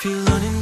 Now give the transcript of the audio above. Feel running.